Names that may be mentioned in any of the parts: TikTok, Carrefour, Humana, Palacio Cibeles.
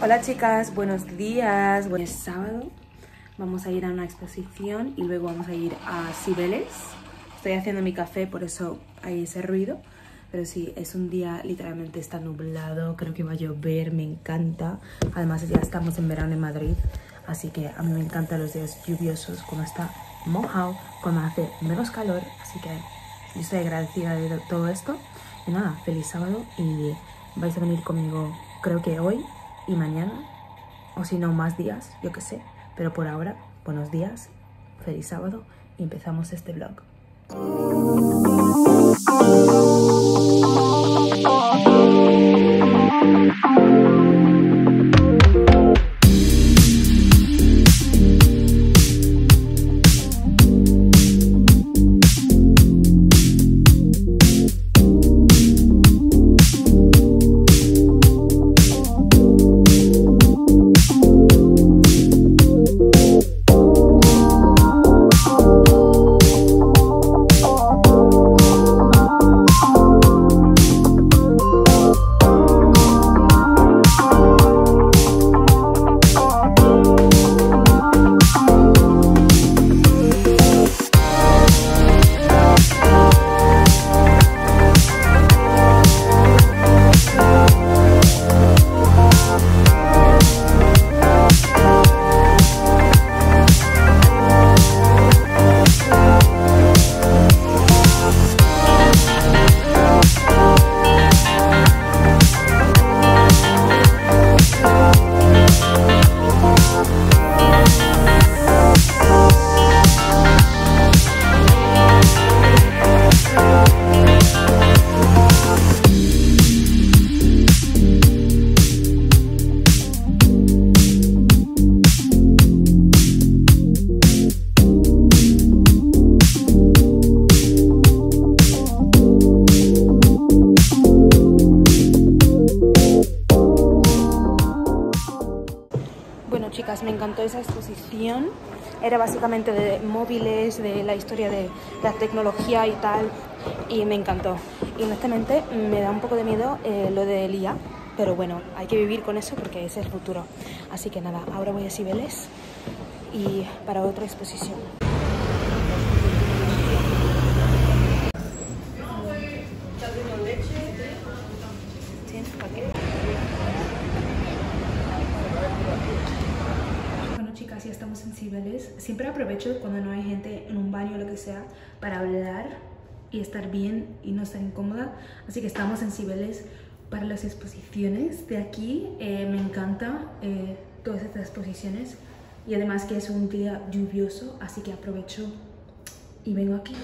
Hola chicas, buenos días. Es sábado, vamos a ir a una exposición y luego vamos a ir a Cibeles. Estoy haciendo mi café, por eso hay ese ruido. Pero sí, es un día, literalmente está nublado, creo que va a llover, me encanta. Además ya estamos en verano en Madrid, así que a mí me encantan los días lluviosos, cuando está mojado, cuando hace menos calor. Así que yo estoy agradecida de todo esto. Y nada, feliz sábado y vais a venir conmigo creo que hoy y mañana, o si no más días, yo qué sé. Pero por ahora, buenos días, feliz sábado y empezamos este vlog. Me encantó esa exposición, era básicamente de móviles, de la historia de la tecnología y tal, y me encantó. Y honestamente me da un poco de miedo lo de IA, pero bueno, hay que vivir con eso porque ese es el futuro. Así que nada, ahora voy a Cibeles y para otra exposición. Siempre aprovecho cuando no hay gente en un baño o lo que sea para hablar y estar bien y no estar incómoda. Así que estamos sensibles para las exposiciones de aquí. Me encanta todas estas exposiciones y además que es un día lluvioso, así que aprovecho y vengo aquí.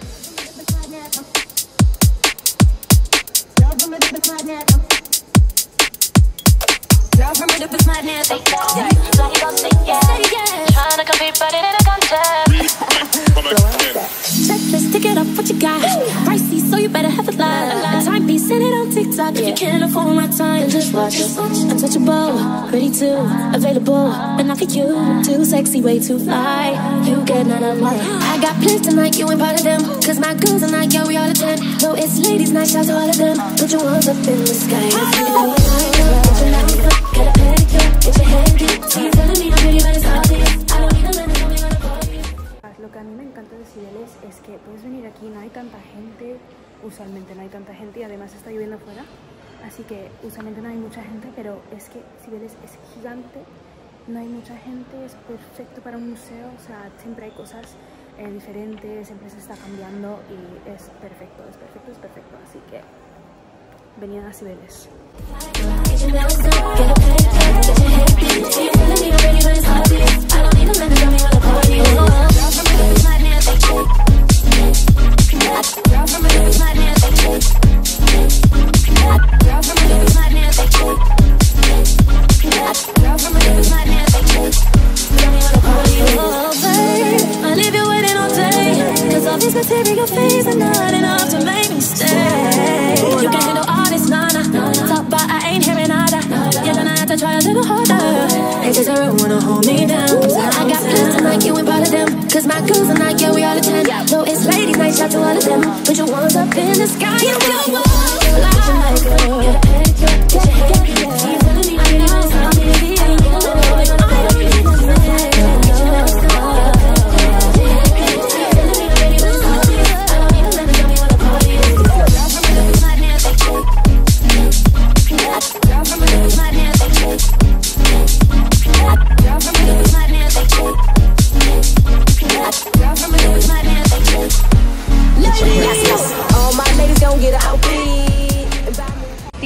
Checklist, tick it up, what you got? Pricey, so you better have a lot. Time be sent it on TikTok. If you can't afford my time, just watch us. Untouchable, pretty too, available, but not for you. Too sexy, way too fly. You get none of mine. I got plans tonight, you ain't part of them. Cause my girls are like, yo, we all attend. No, it's ladies' night, shout to all of them. Put your ones up in the sky. Lo que a mí me encanta de Cibeles es que puedes venir aquí, no hay tanta gente, usualmente no hay tanta gente y además está lloviendo afuera, así que usualmente no hay mucha gente, pero es que Cibeles es gigante, no hay mucha gente, es perfecto para un museo, o sea, siempre hay cosas diferentes, siempre se está cambiando y es perfecto, es perfecto, es perfecto, así que venid a Cibeles.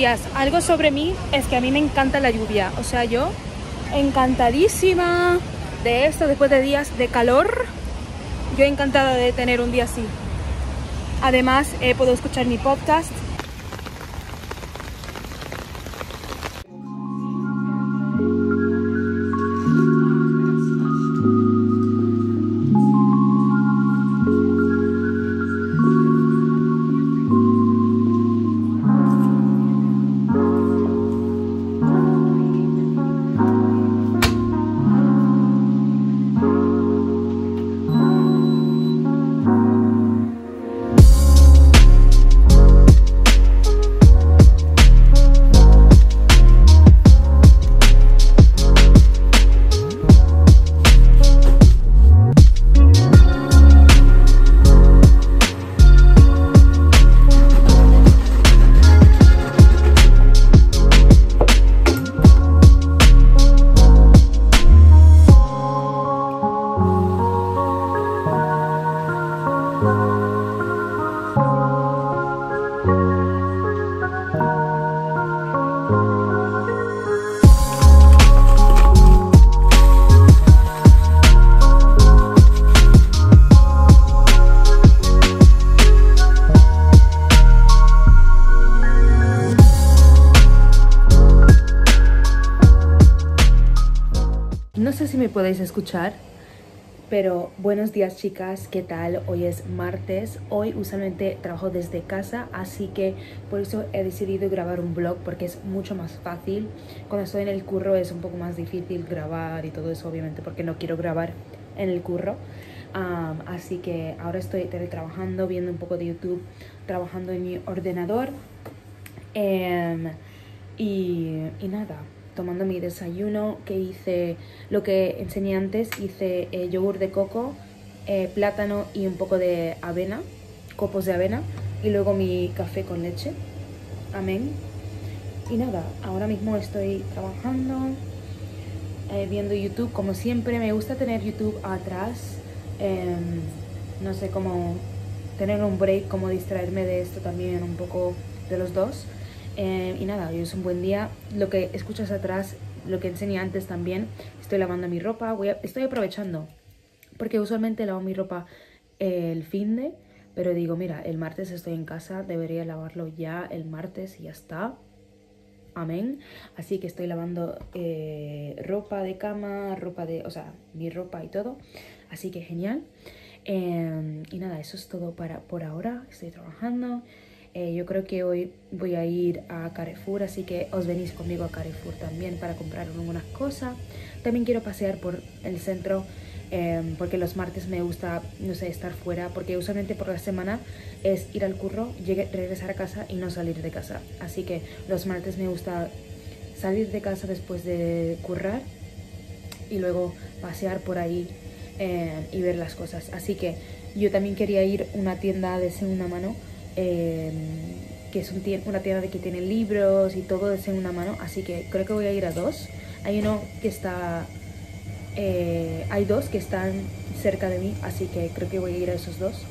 días. Algo sobre mí es que a mí me encanta la lluvia. O sea, yo encantadísima de esto después de días de calor. Yo encantada de tener un día así. Además, puedo escuchar mi podcast. No sé si me podéis escuchar, pero buenos días, chicas, ¿qué tal? Hoy es martes, hoy usualmente trabajo desde casa, así que por eso he decidido grabar un vlog, porque es mucho más fácil. Cuando estoy en el curro es un poco más difícil grabar y todo eso, obviamente, porque no quiero grabar en el curro. Así que ahora estoy teletrabajando, viendo un poco de YouTube, trabajando en mi ordenador y nada. Tomando mi desayuno, que hice lo que enseñé antes, hice yogur de coco, plátano y un poco de avena, copos de avena, y luego mi café con leche. Amén. Y nada, ahora mismo estoy trabajando, viendo YouTube, como siempre. Me gusta tener YouTube atrás, no sé, cómo tener un break, como distraerme de esto también, un poco de los dos. Y nada, hoy es un buen día. Lo que escuchas atrás, lo que enseñé antes también. Estoy lavando mi ropa, estoy aprovechando, porque usualmente lavo mi ropa el fin de, pero digo, mira, el martes estoy en casa, debería lavarlo ya el martes y ya está. Amén. Así que estoy lavando ropa de cama, o sea, mi ropa y todo. Así que genial. Y nada, eso es todo por ahora. Estoy trabajando. Yo creo que hoy voy a ir a Carrefour, así que os venís conmigo a Carrefour también para comprar algunas cosas. También quiero pasear por el centro, porque los martes me gusta, no sé, estar fuera, porque usualmente por la semana es ir al curro, regresar a casa y no salir de casa. Así que los martes me gusta salir de casa después de currar y luego pasear por ahí y ver las cosas. Así que yo también quería ir a una tienda de segunda mano, que es una tienda que tiene libros y todo de segunda mano, así que creo que voy a ir a dos. Hay uno que está hay dos que están cerca de mí, así que creo que voy a ir a esos dos.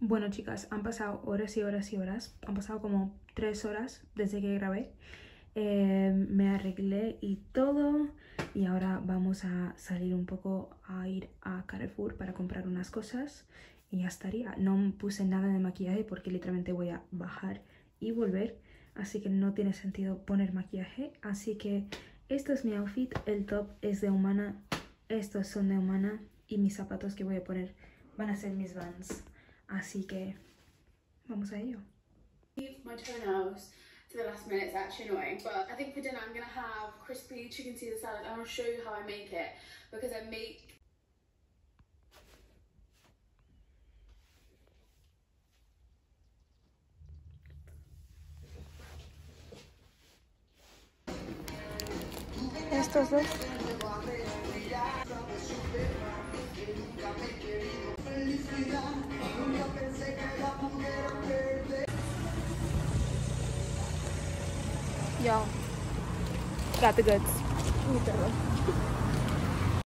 Bueno, chicas, han pasado horas y horas y horas, han pasado como 3 horas desde que grabé. Me arreglé y todo, y ahora vamos a salir un poco a ir a Carrefour para comprar unas cosas. Y ya estaría. No puse nada de maquillaje porque literalmente voy a bajar y volver, así que no tiene sentido poner maquillaje. Así que esto es mi outfit. El top es de Humana, estos son de Humana, y mis zapatos que voy a poner van a ser mis Vans. Así que vamos a ello. To the last minute, it's actually annoying, but I think for dinner I'm gonna have crispy chicken Caesar salad, and I'll show you how I make it, because I make estos dos. Yo, got the goods. Perdón.